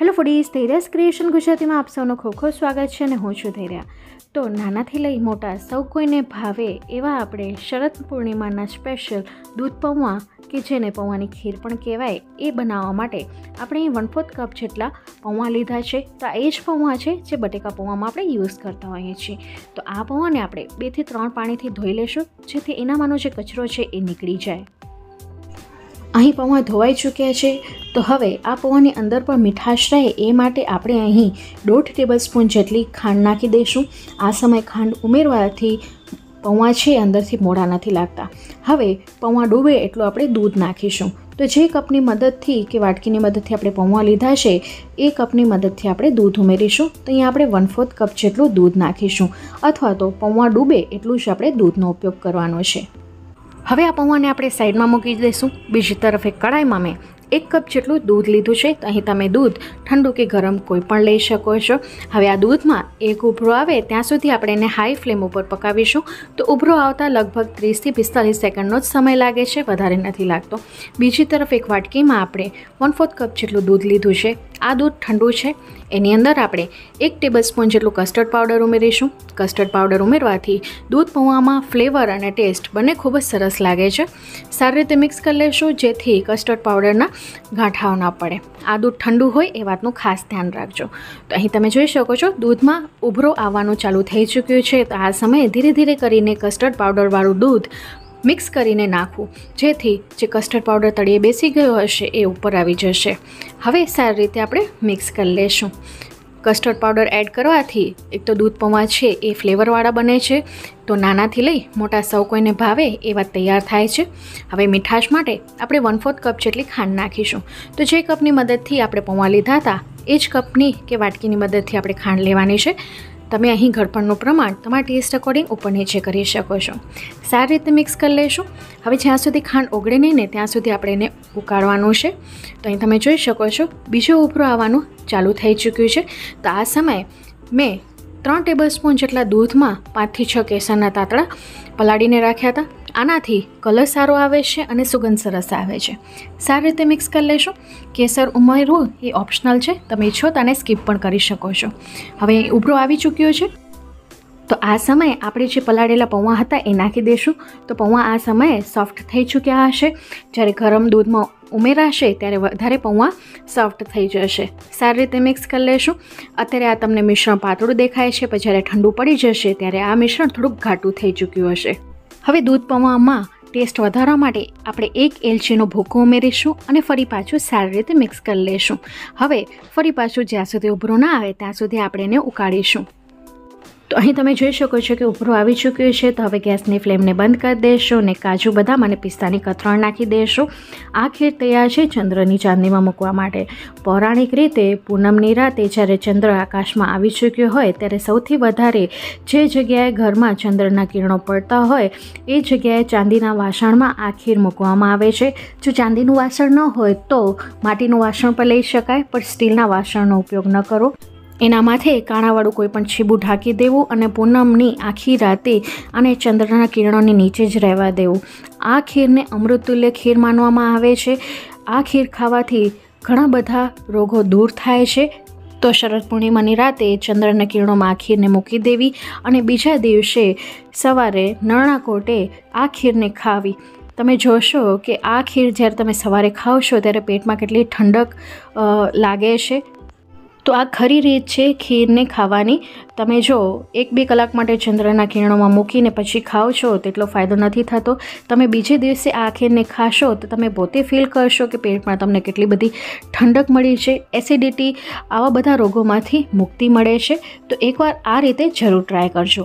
Hello foodies, धैर्या's creation Gujarati में आप सौनो खूब खूब स्वागत है। हूँ छूँ धैर्या। तो नानाथी लई मोटा सौ कोईने भावे एवा आपणे शरद पूर्णिमाना स्पेशल दूध पौवा कि जेने पौवानी खीर पण कहेवाय ए बनावा माटे आपणे 1/4 कप जेटला पौवा लीधा छे। तो ए ज पौवा छे जे बटेका पौवामां आपणे यूज करता होईए छीए। तो आ पौवाने आपणे 2 થી 3 पाणीथी धोई लेशुं जेथी एनामांनो जे कचरो छे ए नीकळी जाय। अहीं पौवा धोवाई चूक्या छे। तो हवे आ पौवानी अंदर पण मीठाश रहे ए माटे आपणे अहीं 1.5 टेबलस्पून जेटली खांड नाखी देशुं। आ समय खांड उमेरवाथी पौवा छे अंदरथी मोड़ा नथी लागता। हवे पौवा डूबे एटलो आपणे दूध नाखीशुं। तो जे कपनी मददथी के वाटकीनी मददथी आपणे पौवा लीधा छे ए कपनी मददथी आपणे दूध उमेरीशुं। तो अहीं आपणे 1/4 कप जेटलुं दूध नाखीशुं अथवा तो पौवा डूबे एटलुं ज आपणे दूधनो उपयोग करवानो छे। हवे आ पौवाने आपणे साइडमां मूकी देशुं। बीजी तरफ एक कढ़ाईमां में 1 कप जेटलुं दूध लीधुं छे। तो अहीं तमे दूध ठंडू के गरम कोई पण लई शको छो। हवे आ दूधमां एक उभरो आवे त्यां सुधी आपणे एने हाई फ्लेम उपर पकावीशुं। तो उभरो आवता लगभग 30 થી 45 સેકન્ડनो ज समय लागे छे, वधारे नथी लागतो। बीजी तरफ एक वाटकीमां आपणे 1/4 कप जेटलुं दूध लीधुं छे। आ दूध ठंडू है। एनी अंदर आपणे 1 टेबलस्पून जेटलुं कस्टर्ड पाउडर उमेरीशुं। कस्टर्ड पाउडर उमेरवाथी दूध पौवामां फ्लेवर अने टेस्ट बने खूब ज सरस लागे छे। सारी रीते मिक्स करी लेशुं जेथी कस्टर्ड पाउडरना गांठाओ ना पड़े। आ दूध ठंडू होय ए वातनुं खास ध्यान राखजो। तो अहीं तमे जोई शको छो दूधमां उभरो आववानुं चालू थई चूक्युं छे। तो आ समये धीरे धीरे करीने कस्टर्ड पाउडरवाळुं दूध मिक्स करीने नाखूँ जेथी जे कस्टर्ड पाउडर तळिये बेसी गयो हशे ए उपर आवी जशे। हवे सारी रीते आपणे मिक्स करी लेशुं। कस्टर्ड पाउडर एड करवाथी एक तो दूध पौवा छे ए फ्लेवरवाळा बने छे। तो नानाथी लई मोटा सौ कोईने भावे एवा तैयार थाय छे। हवे मीठाश माटे आपणे 1/4 कप जेटली खांड नाखीशुं। तो जे कपनी मददथी आपणे पौवा लीधा हता ए ज कपनी के वाटकीनी मददथी आपणे खांड लेवानी छे। तमे अहीं गळपणनुं प्रमाण तमारा टेस्ट अकोर्डिंग उपर नीचे करी शको छो। सारी रीते मिक्स करी लेशुं। हवे ज्यां सुधी खांड ओगळे नहीं ने त्यां सुधी आपणे एने उकाळवानुं छे। तो अहीं तमे जोई शको छो बीजो उभरो आववानुं चालू थई चूक्युं छे। तो आ समये मैं 3 टेबलस्पून जेटला दूधमां 5 થી 6 केसरना तातड़ा पलाळीने राख्या हता। आनाथी कलर सारो आवे छे अने सुगंध सरस आवे छे। सारी रीते मिक्स करी लेशुं। केसर उमेरवुं ए ऑप्शनल छे, तमे इच्छो तो आने स्कीप पण करी शको छो। हवे उभरो आवी चूक्यो छे। तो आ समय आपणे जे पलाळेला पौवा हता ए नाखी देशुं। तो पौवा आ समये सॉफ्ट थई चूक्या हशे। ज्यारे गरम दूधमां उमेराशे त्यारे वधारे पौवा सॉफ्ट थई जशे। सारी रीते मिक्स करी लेशुं। अत्यारे आ तमने मिश्रण पातळुं देखाय छे, पण ज्यारे ठंडू पड़ी जशे त्यारे आ मिश्रण थोडुंक घाटुं थई चूक्युं हशे। हवे दूध पौवामां टेस्ट वधारवा माटे आपणे 1 એલચીનો ભૂકો ઉમેરીશું અને ફરી પાછું સારી રીતે મિક્સ કરી લેશું। હવે ફરી પાછું જ્યાં સુધી ઉભરો ના આવે ત્યાં સુધી આપણે એને ઉકાળીશું। તો અહીં તમે જોઈ શકો છો કે ઉભરો આવી ચૂક્યો છે। તો હવે ગેસની ફ્લેમને બંધ કરી દેશો અને કાજુ બદામ અને પિસ્તાની કતરણ નાખી દેશો। આ ખીર તૈયાર છે ચંદ્રની ચાંદીમાં મૂકવા માટે। પૌરાણિક રીતે પૂનમની રાતે જ્યારે ચંદ્ર આકાશમાં આવી ચૂક્યો હોય ત્યારે સૌથી વધારે જે જગ્યાએ ઘરમાં ચંદ્રના કિરણો પડતા હોય એ જગ્યાએ ચાંદીના વાસણમાં આ ખીર મૂકવામાં આવે છે। જો ચાંદીનું વાસણ ન હોય તો માટીનું વાસણ પર લઈ શકાય, પણ સ્ટીલના વાસણનો ઉપયોગ ન કરો। एना माथे काणावाळुं कोईपण छीबू ढाकी देवुं अने पूनमनी आखी राते अने चंद्रना किरणोनी नीचे ज रहेवा देवुं। आ खीरने अमृततुल्य खीर मानवामां आवे छे। आ खीर खावाथी घणा बधा रोगो दूर थाय छे। तो शरद पूर्णिमानी राते चंद्रना किरणोमां आ खीरने मूकी देवी अने बीजा दिवसे सवारे नरना कोटे आ खीरने खावी। तमे जोशो के आ खीर ज्यारे तमे सवारे खावशो त्यारे पेटमां केटली ठंडक लागे छे। तो आ खरी रीत है खीर ने खावानी। तमे जो 1-2 કલાક माटे चंद्रना किरणोमां मूकीने पछी खाओ छो तो एटलो फायदो नथी थतो। तमे बीजे दिवसे आ खीरने खाशो तो तमे पोते फील करशो कि पेटमां तमने केटली बधी ठंडक मळी छे। एसिडिटी आवा बधा रोगोमांथी मुक्ति मळे छे। तो एकवार आ रीते जरूर ट्राय करजो।